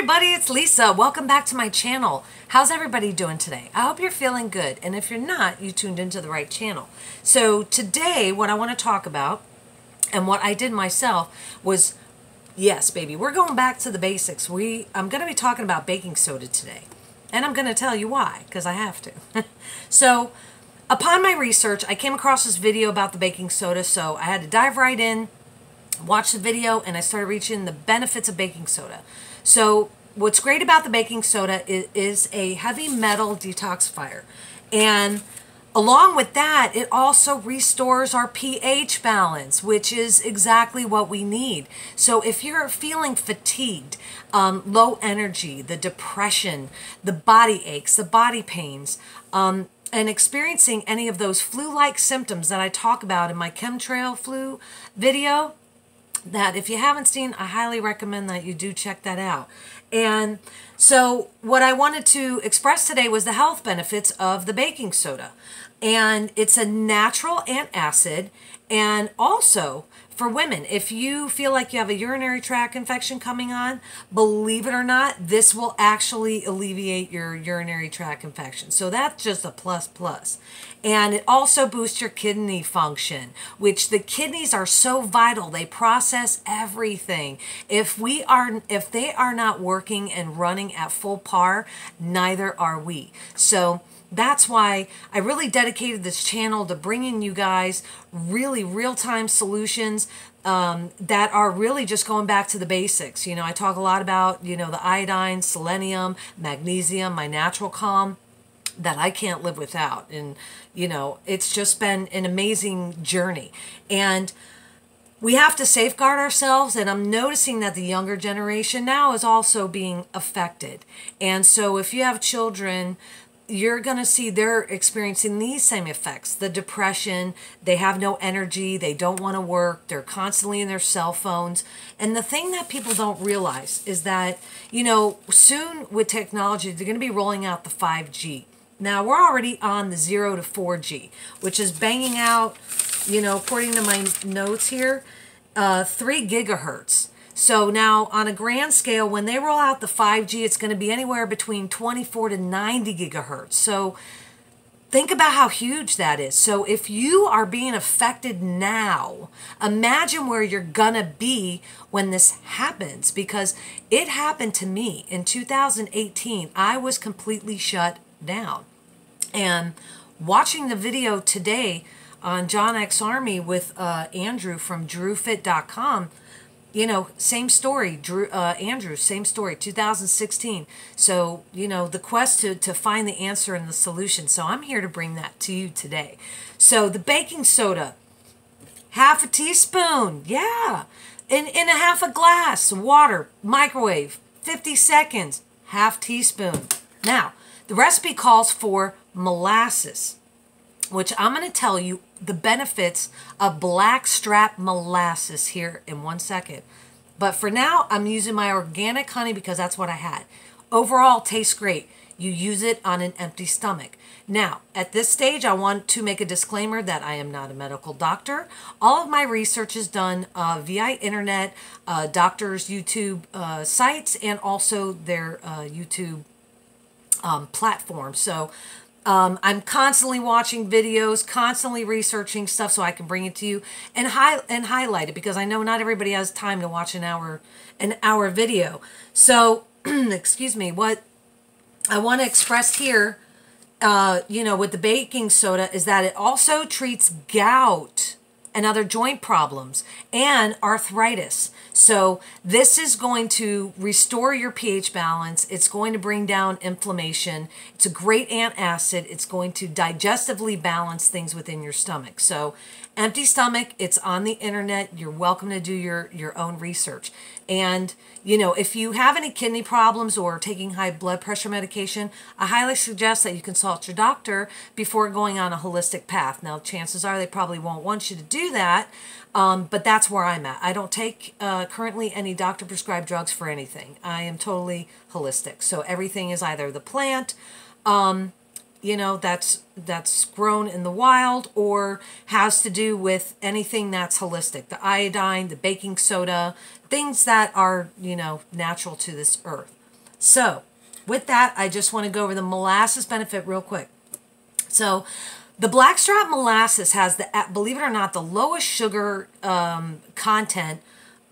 everybody, it's Lisa. Welcome back to my channel. How's everybody doing today? I hope you're feeling good, and if you're not, you tuned into the right channel. So today what I want to talk about and what I did myself was, yes baby, we're going back to the basics. I'm going to be talking about baking soda today, and I'm going to tell you why, because I have to. So upon my research, I came across this video about the baking soda, so I had to dive right in, watch the video, and I started reaching the benefits of baking soda. So what's great about the baking soda is a heavy metal detoxifier, and along with that, it also restores our pH balance, which is exactly what we need. So if you're feeling fatigued, low energy, the depression, the body aches, the body pains, and experiencing any of those flu-like symptoms that I talk about in my Chemtrail Flu video, that if you haven't seen, I highly recommend that you do check that out. And so what I wanted to express today was the health benefits of the baking soda. And it's a natural antacid, and also for women, if you feel like you have a urinary tract infection coming on, believe it or not, this will actually alleviate your urinary tract infection. So that's just a plus. And it also boosts your kidney function, which the kidneys are so vital. They process everything. If they are not working and running at full par, neither are we. So that's why I really dedicated this channel to bringing you guys really real-time solutions that are really just going back to the basics. You know, I talk a lot about, you know, the iodine, selenium, magnesium, my Natural Calm that I can't live without. And, you know, it's just been an amazing journey. And we have to safeguard ourselves, and I'm noticing that the younger generation now is also being affected. And so if you have children, you're going to see they're experiencing these same effects: the depression, they have no energy, they don't want to work, they're constantly in their cell phones. And the thing that people don't realize is that, you know, soon with technology, they're going to be rolling out the 5G. Now, we're already on the 0 to 4G, which is banging out, you know, according to my notes here, 3 gigahertz. So now on a grand scale, when they roll out the 5G, it's going to be anywhere between 24 to 90 gigahertz. So think about how huge that is. So if you are being affected now, imagine where you're going to be when this happens, because it happened to me in 2018. I was completely shut down. And watching the video today on John X Army with Andrew from DrewFit.com, you know, same story, Andrew, same story, 2016. So, you know, the quest to find the answer and the solution. So I'm here to bring that to you today. So the baking soda, half a teaspoon, yeah, in a half a glass, water, microwave, 50 seconds, half teaspoon. Now, the recipe calls for molasses, which I'm going to tell you the benefits of blackstrap molasses here in one second. But for now, I'm using my organic honey because that's what I had. Overall, tastes great. You use it on an empty stomach. Now, at this stage, I want to make a disclaimer that I am not a medical doctor. All of my research is done via internet, doctors' YouTube sites, and also their YouTube platform. So I'm constantly watching videos, constantly researching stuff so I can bring it to you and highlight it, because I know not everybody has time to watch an hour video. So, excuse me, what I want to express here, you know, with the baking soda is that it also treats gout and other joint problems and arthritis. So this is going to restore your pH balance. It's going to bring down inflammation. It's a great antacid. It's going to digestively balance things within your stomach. So empty stomach, it's on the internet. You're welcome to do your own research. And, you know, if you have any kidney problems or taking high blood pressure medication, I highly suggest that you consult your doctor before going on a holistic path. Now, chances are they probably won't want you to do that, but that's where I'm at. I don't take currently any doctor-prescribed drugs for anything. I am totally holistic. So everything is either the plant, you know, that's grown in the wild, or has to do with anything that's holistic, the iodine, the baking soda, things that are, you know, natural to this earth. So with that, I just want to go over the molasses benefit real quick. So the blackstrap molasses has, the, believe it or not, the lowest sugar content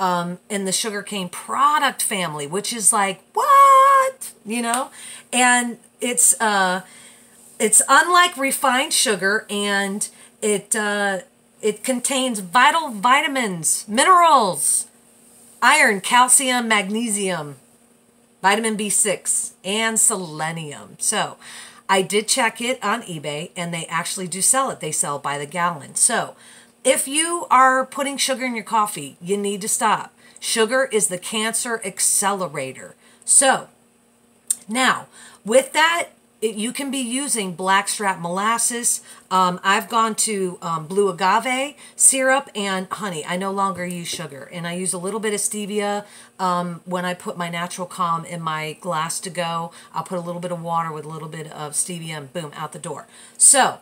in the sugarcane product family, which is like, what? You know? And it's unlike refined sugar, and it contains vital vitamins, minerals, iron, calcium, magnesium, vitamin B6, and selenium. So I did check it on eBay, and they actually do sell it. They sell by the gallon. So if you are putting sugar in your coffee, you need to stop. Sugar is the cancer accelerator. So now with that, you can be using blackstrap molasses. I've gone to blue agave syrup and honey. I no longer use sugar, and I use a little bit of stevia when I put my Natural Calm in my glass to go. I'll put a little bit of water with a little bit of stevia, and boom, out the door. So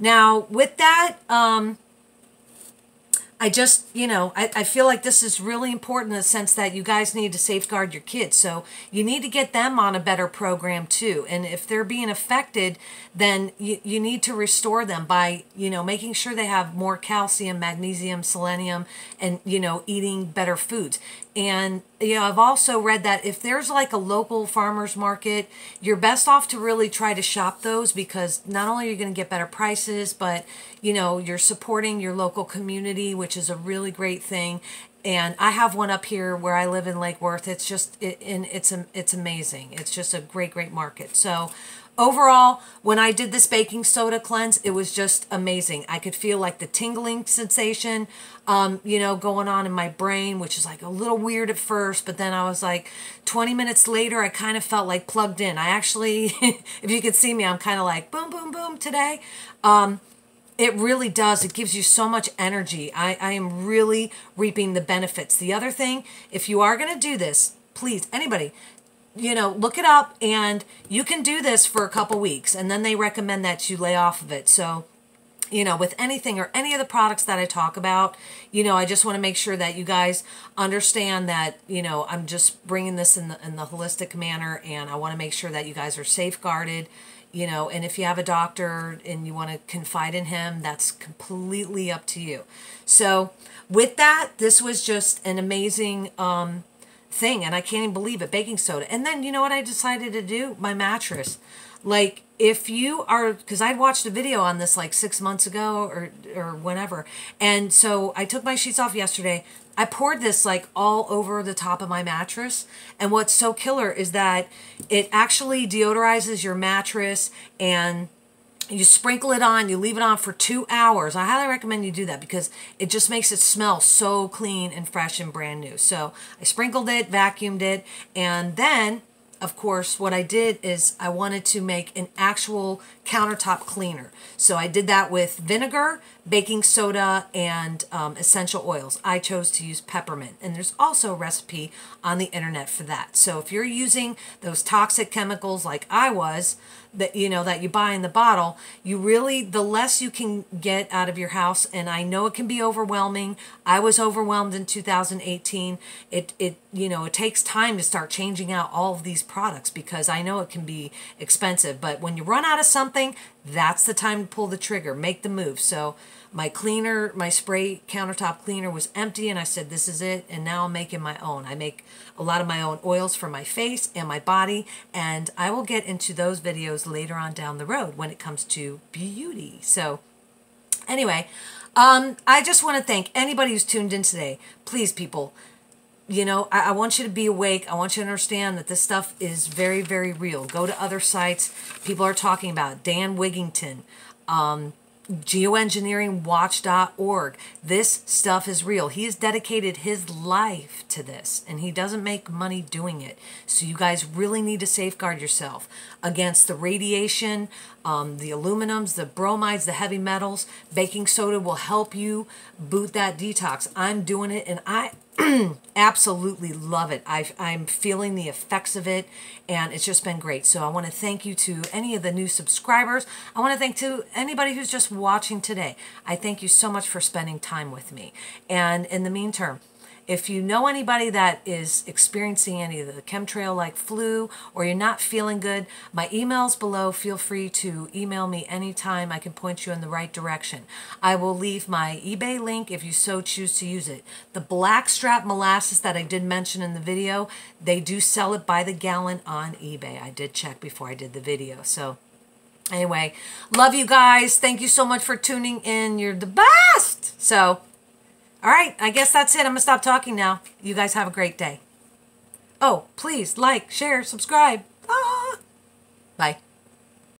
now with that, I just, you know, I feel like this is really important in the sense that you guys need to safeguard your kids. So you need to get them on a better program too. And if they're being affected, then you need to restore them by, you know, making sure they have more calcium, magnesium, selenium, and, you know, eating better foods. And, you know, I've also read that if there's like a local farmer's market, you're best off to really try to shop those, because not only are you going to get better prices, but, you know, you're supporting your local community, which is a really great thing. And I have one up here where I live in Lake Worth. It's just, it's amazing. It's just a great, great market. So overall, when I did this baking soda cleanse, it was just amazing. I could feel like the tingling sensation, you know, going on in my brain, which is like a little weird at first, but then I was like 20 minutes later, I kind of felt like plugged in. I actually, if you could see me, I'm kind of like boom, boom, boom today. It really does. It gives you so much energy. I am really reaping the benefits. The other thing, if you are going to do this, please, anybody, you know, look it up, and you can do this for a couple weeks, and then they recommend that you lay off of it. So, you know, with anything or any of the products that I talk about, you know, I just want to make sure that you guys understand that, you know, I'm just bringing this in the holistic manner, and I want to make sure that you guys are safeguarded. You know, and if you have a doctor and you want to confide in him, that's completely up to you. So with that, this was just an amazing thing, and I can't even believe it, baking soda. And then, you know what I decided to do? My mattress. Like, if you are, because I'd watched a video on this like 6 months ago or whenever, and so I took my sheets off yesterday. I poured this like all over the top of my mattress, and what's so killer is that it actually deodorizes your mattress, and you sprinkle it on, you leave it on for 2 hours. I highly recommend you do that, because it just makes it smell so clean and fresh and brand new. So I sprinkled it, vacuumed it, and then, of course, what I did is I wanted to make an actual countertop cleaner. So I did that with vinegar, baking soda, and essential oils. I chose to use peppermint, and there's also a recipe on the internet for that. So if you're using those toxic chemicals like I was, that, you know, that you buy in the bottle, you really, the less you can get out of your house. And I know it can be overwhelming. I was overwhelmed in 2018. It you know, it takes time to start changing out all of these products, because I know it can be expensive, but when you run out of something, that's the time to pull the trigger, make the move. So my cleaner, my spray countertop cleaner was empty, and I said, this is it. And now I'm making my own. I make a lot of my own oils for my face and my body, and I will get into those videos later on down the road when it comes to beauty. So anyway, I just want to thank anybody who's tuned in today. Please, people, you know, I want you to be awake. I want you to understand that this stuff is very, very real. Go to other sites. People are talking about it. Dan Wigington, geoengineeringwatch.org. This stuff is real. He has dedicated his life to this, and he doesn't make money doing it. So you guys really need to safeguard yourself against the radiation, the aluminums, the bromides, the heavy metals. Baking soda will help you boot that detox. I'm doing it, and I absolutely love it. I'm feeling the effects of it, and it's just been great. So I want to thank you to any of the new subscribers. I want to thank to anybody who's just watching today. I thank you so much for spending time with me. And in the meantime, If you know anybody that is experiencing any of the chemtrail-like flu, or you're not feeling good, my email's below. Feel free to email me anytime. I can point you in the right direction. I will leave my eBay link if you so choose to use it. The blackstrap molasses that I did mention in the video, they do sell it by the gallon on eBay. I did check before I did the video. So anyway, love you guys. Thank you so much for tuning in. You're the best. So all right, I guess that's it. I'm going to stop talking now. You guys have a great day. Oh, please like, share, subscribe. Ah. Bye.